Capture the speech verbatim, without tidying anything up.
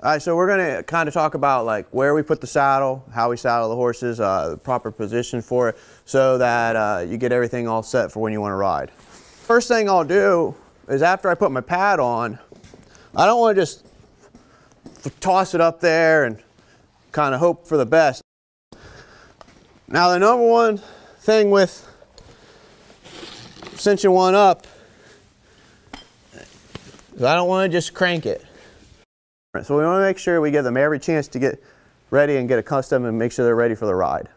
All right, so we're going to kind of talk about like where we put the saddle, how we saddle the horses, uh, the proper position for it, so that uh, you get everything all set for when you want to ride. First thing I'll do is after I put my pad on, I don't want to just toss it up there and kind of hope for the best. Now the number one thing with cinching one up is I don't want to just crank it. So we want to make sure we give them every chance to get ready and get accustomed and make sure they're ready for the ride.